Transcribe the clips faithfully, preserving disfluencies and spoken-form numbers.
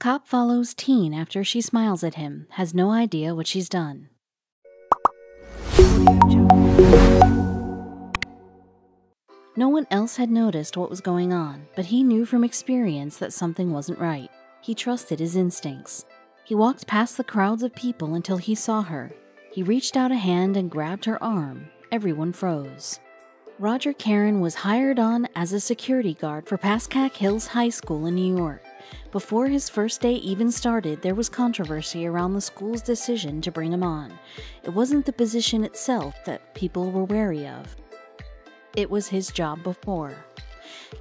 Cop follows teen after she smiles at him, has no idea what she's done. No one else had noticed what was going on, but he knew from experience that something wasn't right. He trusted his instincts. He walked past the crowds of people until he saw her. He reached out a hand and grabbed her arm. Everyone froze. Roger Karan was hired on as a security guard for Pascack Hills High School in New York. Before his first day even started, there was controversy around the school's decision to bring him on. It wasn't the position itself that people were wary of. It was his job before.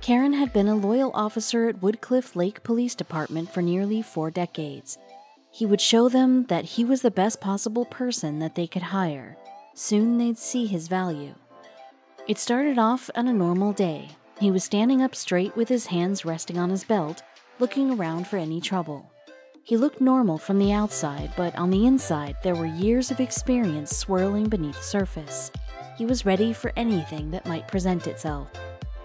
Karan had been a loyal officer at Woodcliffe Lake Police Department for nearly four decades. He would show them that he was the best possible person that they could hire. Soon they'd see his value. It started off on a normal day. He was standing up straight with his hands resting on his belt, looking around for any trouble. He looked normal from the outside, but on the inside, there were years of experience swirling beneath the surface. He was ready for anything that might present itself.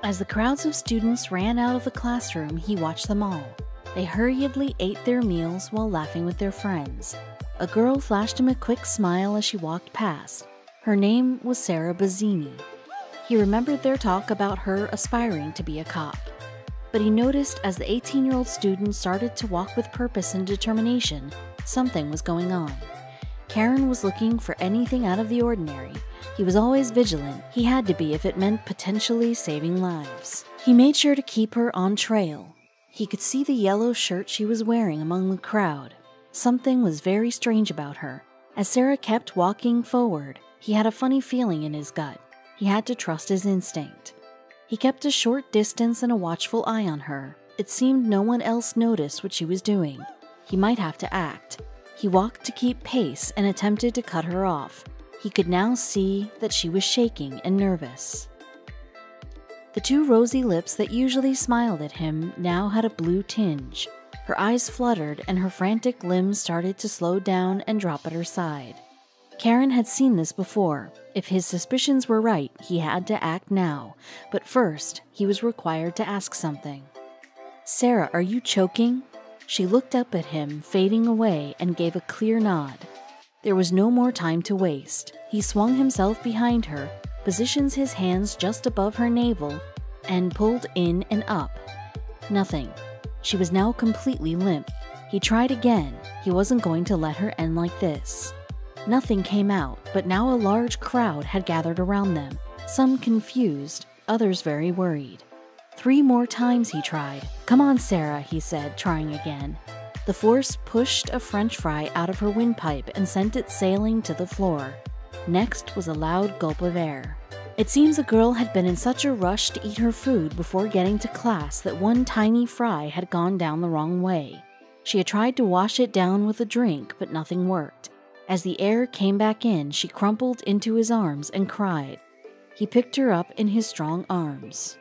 As the crowds of students ran out of the classroom, he watched them all. They hurriedly ate their meals while laughing with their friends. A girl flashed him a quick smile as she walked past. Her name was Sarah Bazzini. He remembered their talk about her aspiring to be a cop. But he noticed as the eighteen-year-old student started to walk with purpose and determination, something was going on. Karan was looking for anything out of the ordinary. He was always vigilant. He had to be if it meant potentially saving lives. He made sure to keep her on trail. He could see the yellow shirt she was wearing among the crowd. Something was very strange about her. As Sarah kept walking forward, he had a funny feeling in his gut. He had to trust his instinct. He kept a short distance and a watchful eye on her. It seemed no one else noticed what she was doing. He might have to act. He walked to keep pace and attempted to cut her off. He could now see that she was shaking and nervous. The two rosy lips that usually smiled at him now had a blue tinge. Her eyes fluttered and her frantic limbs started to slow down and drop at her side. Karan had seen this before. If his suspicions were right, he had to act now. But first, he was required to ask something. "Sarah, are you choking?" She looked up at him, fading away, and gave a clear nod. There was no more time to waste. He swung himself behind her, positions his hands just above her navel, and pulled in and up. Nothing. She was now completely limp. He tried again. He wasn't going to let her end like this. Nothing came out, but now a large crowd had gathered around them, some confused, others very worried. Three more times he tried. "Come on, Sarah," he said, trying again. The force pushed a French fry out of her windpipe and sent it sailing to the floor. Next was a loud gulp of air. It seems a girl had been in such a rush to eat her food before getting to class that one tiny fry had gone down the wrong way. She had tried to wash it down with a drink, but nothing worked. As the air came back in, she crumpled into his arms and cried. He picked her up in his strong arms.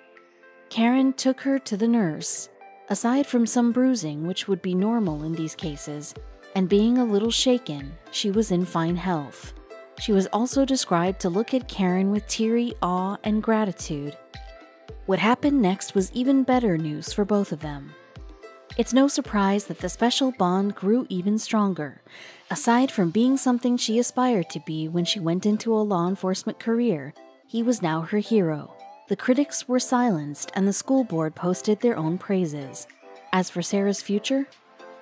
Karan took her to the nurse. Aside from some bruising, which would be normal in these cases, and being a little shaken, she was in fine health. She was also described to look at Karan with teary awe and gratitude. What happened next was even better news for both of them. It's no surprise that the special bond grew even stronger. Aside from being something she aspired to be when she went into a law enforcement career, he was now her hero. The critics were silenced and the school board posted their own praises. As for Sarah's future,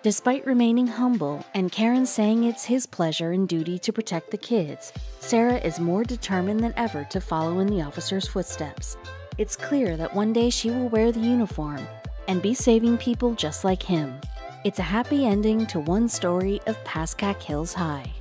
despite remaining humble and Karan saying it's his pleasure and duty to protect the kids, Sarah is more determined than ever to follow in the officer's footsteps. It's clear that one day she will wear the uniform and be saving people just like him. It's a happy ending to one story of Pascack Hills High.